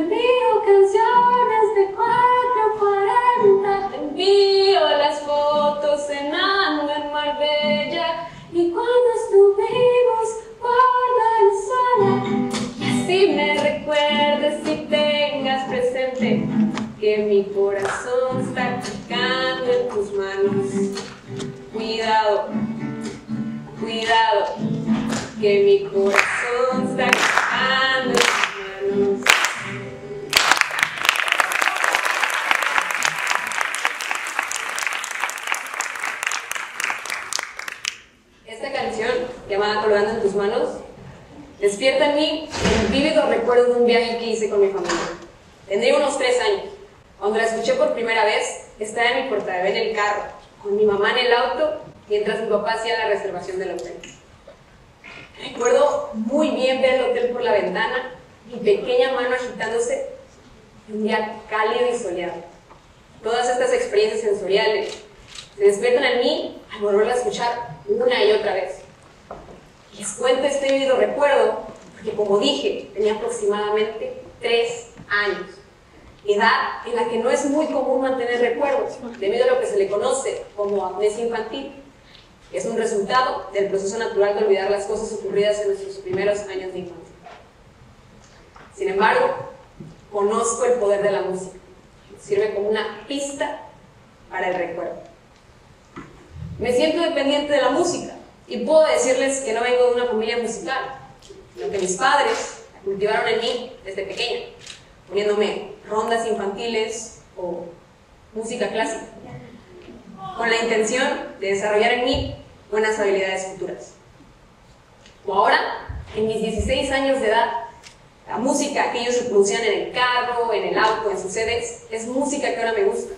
envío canciones de 4:40, te envío las fotos cenando en Marbella, y cuando estuvimos por Venezuela. Si me recuerdes y tengas presente que mi corazón está colgando en tus manos. Cuidado, cuidado, que mi corazón está colgando en tus manos. Esta canción, llamada Colgando en tus Manos, despierta en mí los vívidos recuerdos de un viaje que hice con mi familia. Tendría unos 3 años. Cuando la escuché por primera vez, estaba en mi portabebé en el carro, con mi mamá en el auto, mientras mi papá hacía la reservación del hotel. Recuerdo muy bien ver el hotel por la ventana, mi pequeña mano agitándose, un día cálido y soleado. Todas estas experiencias sensoriales se despiertan en mí al volverla a escuchar una y otra vez. Les cuento este vívido recuerdo porque, como dije, tenía aproximadamente 3 años, edad en la que no es muy común mantener recuerdos debido a lo que se le conoce como amnesia infantil, que es un resultado del proceso natural de olvidar las cosas ocurridas en nuestros primeros años de infancia. Sin embargo, conozco el poder de la música, sirve como una pista para el recuerdo. Me siento dependiente de la música. Y puedo decirles que no vengo de una familia musical, sino que mis padres la cultivaron en mí desde pequeña, poniéndome rondas infantiles o música clásica, con la intención de desarrollar en mí buenas habilidades futuras. O ahora, en mis 16 años de edad, la música que ellos reproducían en el carro, en el auto, en sus sedes, es música que ahora me gusta.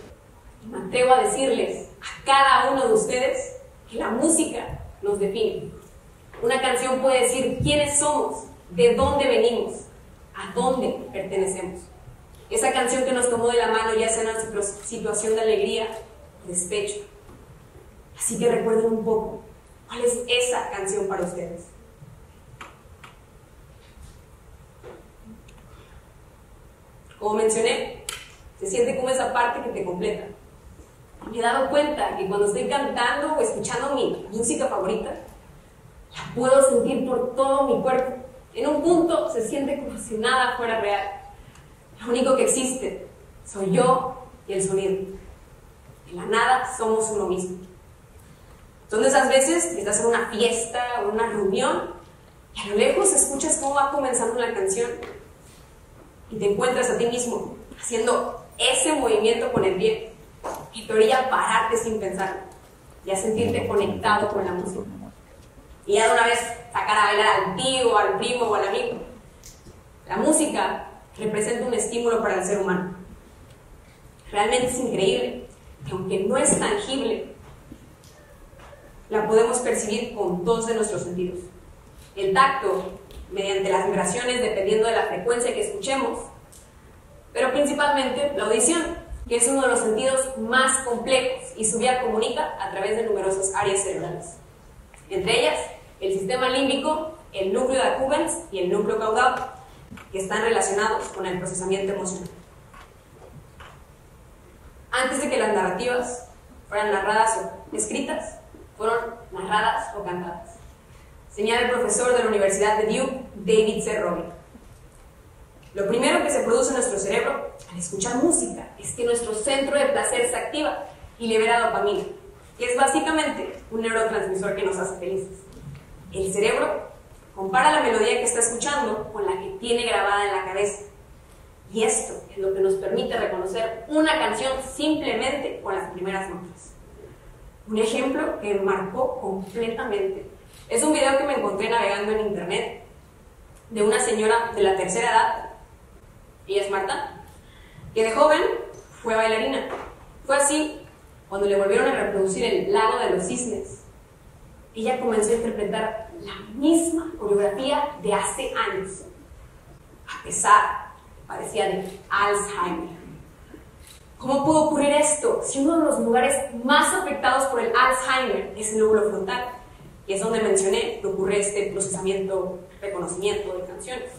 Y me atrevo a decirles a cada uno de ustedes que la música nos define. Una canción puede decir quiénes somos, de dónde venimos, a dónde pertenecemos. Esa canción que nos tomó de la mano ya sea en una situación de alegría o despecho. Así que recuerden un poco, ¿cuál es esa canción para ustedes? Como mencioné, se siente como esa parte que te completa. Me he dado cuenta que cuando estoy cantando o escuchando mi música favorita, la puedo sentir por todo mi cuerpo. En un punto se siente como si nada fuera real. Lo único que existe soy yo y el sonido. En la nada somos uno mismo. Son de esas veces que estás en una fiesta o una reunión y a lo lejos escuchas cómo va comenzando la canción y te encuentras a ti mismo haciendo ese movimiento con el pie. Y te orilla a pararte sin pensarlo y a sentirte conectado con la música. Y ya de una vez sacar a bailar al tío, al primo o al amigo. La música representa un estímulo para el ser humano. Realmente es increíble que, aunque no es tangible, la podemos percibir con 2 de nuestros sentidos. El tacto, mediante las vibraciones dependiendo de la frecuencia que escuchemos, pero principalmente la audición, que es uno de los sentidos más complejos y su vía comunica a través de numerosas áreas cerebrales. Entre ellas, el sistema límbico, el núcleo de accumbens y el núcleo caudado, que están relacionados con el procesamiento emocional. Antes de que las narrativas fueran narradas o escritas, fueron narradas o cantadas. Señala el profesor de la Universidad de Duke, David C. Robin. Lo primero que se produce en nuestro cerebro al escuchar música es que nuestro centro de placer se activa y libera dopamina, que es básicamente un neurotransmisor que nos hace felices. El cerebro compara la melodía que está escuchando con la que tiene grabada en la cabeza. Y esto es lo que nos permite reconocer una canción simplemente con las primeras notas. Un ejemplo que me marcó completamente es un video que me encontré navegando en internet de una señora de la tercera edad. Ella es Marta, que de joven fue bailarina. Fue así cuando le volvieron a reproducir el Lago de los Cisnes. Ella comenzó a interpretar la misma coreografía de hace años, a pesar que padecía de Alzheimer. ¿Cómo pudo ocurrir esto si uno de los lugares más afectados por el Alzheimer es el lóbulo frontal, que es donde mencioné que ocurre este procesamiento, reconocimiento de canciones?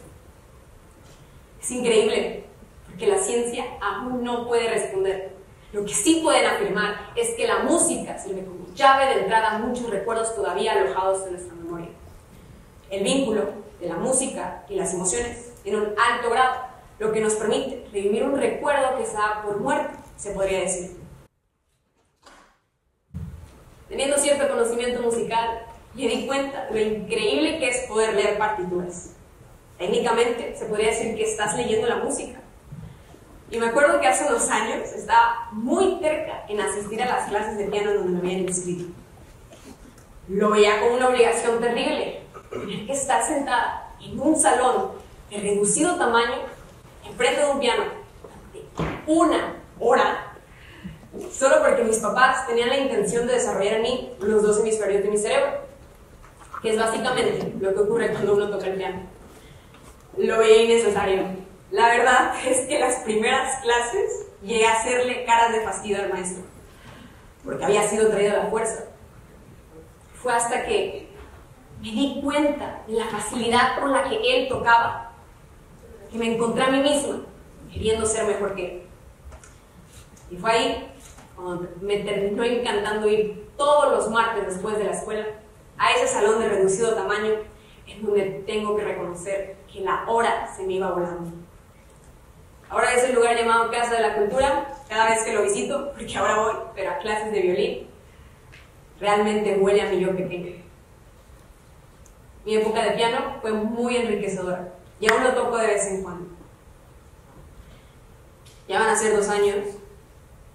Es increíble que la ciencia aún no puede responder. Lo que sí pueden afirmar es que la música sirve como llave de entrada a muchos recuerdos todavía alojados en nuestra memoria. El vínculo de la música y las emociones en un alto grado, lo que nos permite revivir un recuerdo que se da por muerto, se podría decir. Teniendo cierto conocimiento musical, me di cuenta de lo increíble que es poder leer partituras. Técnicamente se podría decir que estás leyendo la música. Y me acuerdo que hace 2 años estaba muy terca en asistir a las clases de piano donde me habían inscrito. Lo veía como una obligación terrible, tener que estar sentada en un salón de reducido tamaño, enfrente de un piano, durante 1 hora, solo porque mis papás tenían la intención de desarrollar en mí los 2 hemisferios de mi cerebro, que es básicamente lo que ocurre cuando uno toca el piano. Lo veía innecesario. La verdad es que las primeras clases llegué a hacerle caras de fastidio al maestro, porque había sido traído a la fuerza. Fue hasta que me di cuenta de la facilidad con la que él tocaba, que me encontré a mí misma queriendo ser mejor que él. Y fue ahí cuando me terminó encantando ir todos los martes después de la escuela a ese salón de reducido tamaño, en donde tengo que reconocer que la hora se me iba volando. Ahora es el lugar llamado Casa de la Cultura, cada vez que lo visito, porque ahora voy, pero a clases de violín, realmente huele a mi yo pequeño. Mi época de piano fue muy enriquecedora y aún lo toco de vez en cuando. Ya van a ser 2 años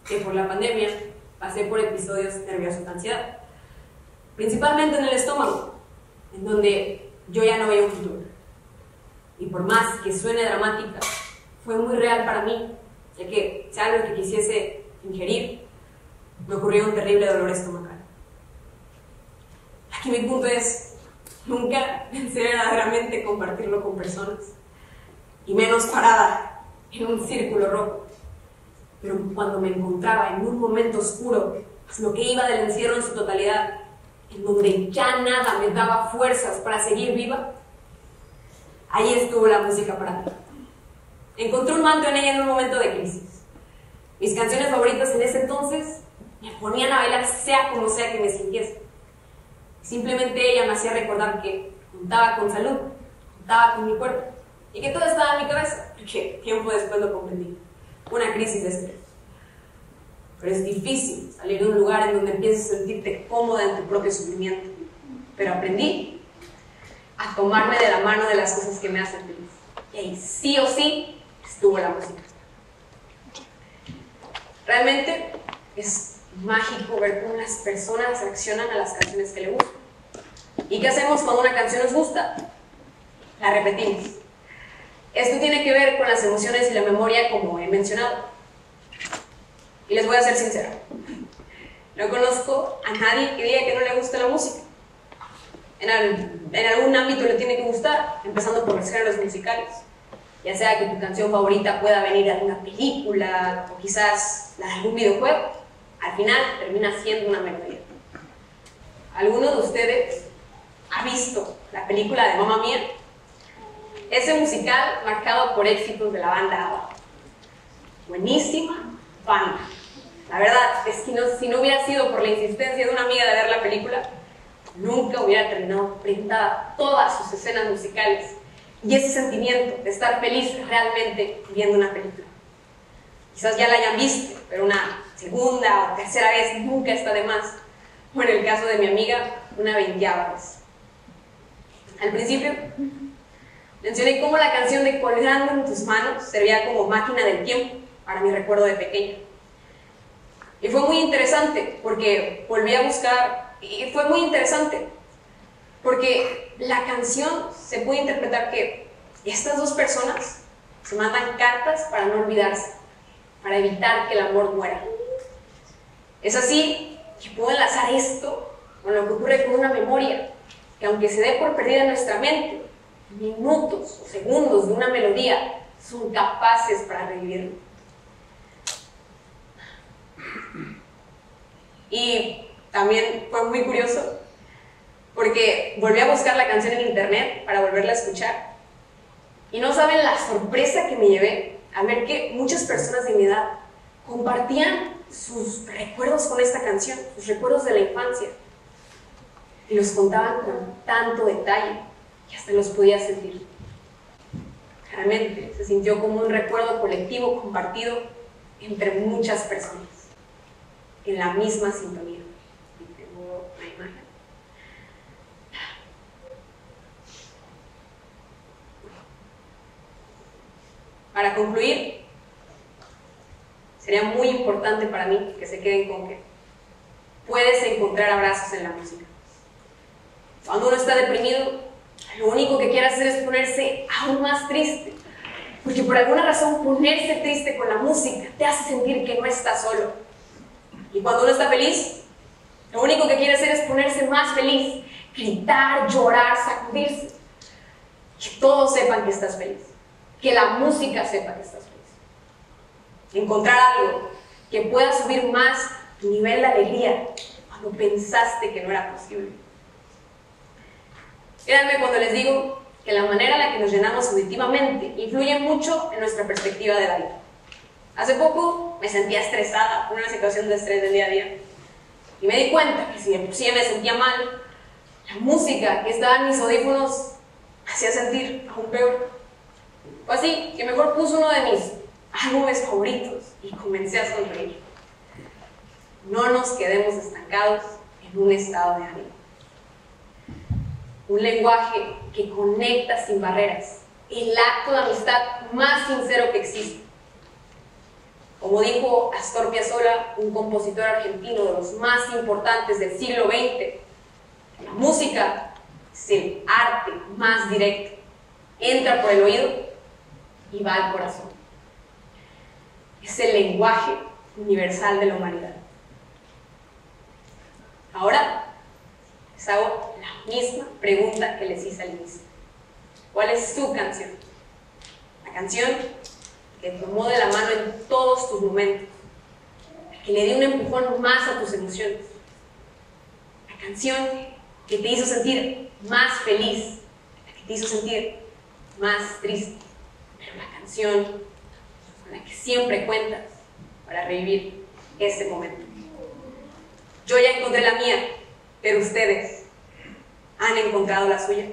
que por la pandemia pasé por episodios nerviosos de ansiedad, principalmente en el estómago, en donde yo ya no veía un futuro. Y por más que suene dramática, fue muy real para mí, ya que si algo que quisiese ingerir, me ocurrió un terrible dolor estomacal. Aquí mi punto es, nunca pensé verdaderamente compartirlo con personas, y menos parada en un círculo rojo. Pero cuando me encontraba en un momento oscuro, lo que iba del encierro en su totalidad, en donde ya nada me daba fuerzas para seguir viva, ahí estuvo la música para mí. Encontré un manto en ella en un momento de crisis. Mis canciones favoritas en ese entonces me ponían a bailar sea como sea que me sintiese. Simplemente ella me hacía recordar que contaba con salud, contaba con mi cuerpo, y que todo estaba en mi cabeza, porque tiempo después lo comprendí. Una crisis de estrés. Pero es difícil salir de un lugar en donde empieces a sentirte cómoda en tu propio sufrimiento. Pero aprendí a tomarme de la mano de las cosas que me hacen feliz. Y ahí sí o sí estuvo la música. Realmente es mágico ver cómo las personas reaccionan a las canciones que le gustan. ¿Y qué hacemos cuando una canción nos gusta? La repetimos. Esto tiene que ver con las emociones y la memoria, como he mencionado. Y les voy a ser sincera. No conozco a nadie que diga que no le gusta la música. En algún ámbito le tiene que gustar, empezando por los géneros musicales. Ya sea que tu canción favorita pueda venir de una película, o quizás la de algún videojuego. Al final termina siendo una melodía. ¿Alguno de ustedes ha visto la película de Mamma Mía? Ese musical marcado por éxitos de la banda ABBA. Buenísima banda. La verdad es que si no hubiera sido por la insistencia de una amiga de ver la película, nunca hubiera terminado prendada todas sus escenas musicales y ese sentimiento de estar feliz realmente viendo una película. Quizás ya la hayan visto, pero una segunda o tercera vez nunca está de más. O en el caso de mi amiga, una 20ª vez. Al principio mencioné cómo la canción de Colgando en tus Manos servía como máquina del tiempo para mi recuerdo de pequeña. Y fue muy interesante porque volví a buscar, y fue muy interesante porque la canción se puede interpretar que estas 2 personas se mandan cartas para no olvidarse, para evitar que el amor muera. Es así que puedo enlazar esto con lo que ocurre con una memoria, que aunque se dé por perdida en nuestra mente, minutos o segundos de una melodía son capaces para revivirlo. Y también fue muy curioso porque volví a buscar la canción en internet para volverla a escuchar, y no saben la sorpresa que me llevé al ver que muchas personas de mi edad compartían sus recuerdos con esta canción, sus recuerdos de la infancia, y los contaban con tanto detalle que hasta los podía sentir. Realmente se sintió como un recuerdo colectivo compartido entre muchas personas, en la misma sintonía. Tengo la imagen. Para concluir, sería muy importante para mí que se queden con que puedes encontrar abrazos en la música. Cuando uno está deprimido, lo único que quiere hacer es ponerse aún más triste, porque por alguna razón ponerse triste con la música te hace sentir que no estás solo. Y cuando uno está feliz, lo único que quiere hacer es ponerse más feliz, gritar, llorar, sacudirse. Que todos sepan que estás feliz, que la música sepa que estás feliz. Encontrar algo que pueda subir más tu nivel de alegría cuando pensaste que no era posible. Créanme cuando les digo que la manera en la que nos llenamos auditivamente influye mucho en nuestra perspectiva de la vida. Hace poco me sentía estresada por una situación de estrés del día a día y me di cuenta que si de por sí me sentía mal, la música que estaba en mis audífonos me hacía sentir aún peor. Fue así que mejor puse uno de mis álbumes favoritos y comencé a sonreír. No nos quedemos estancados en un estado de ánimo. Un lenguaje que conecta sin barreras, el acto de amistad más sincero que existe. Como dijo Astor Piazzolla, un compositor argentino de los más importantes del siglo XX, la música es el arte más directo, entra por el oído y va al corazón. Es el lenguaje universal de la humanidad. Ahora, les hago la misma pregunta que les hice al inicio. ¿Cuál es tu canción? La canción que te tomó de la mano en todos tus momentos, la que le dio un empujón más a tus emociones, la canción que te hizo sentir más feliz, la que te hizo sentir más triste, pero la canción con la que siempre cuentas para revivir este momento. Yo ya encontré la mía, pero ustedes han encontrado la suya.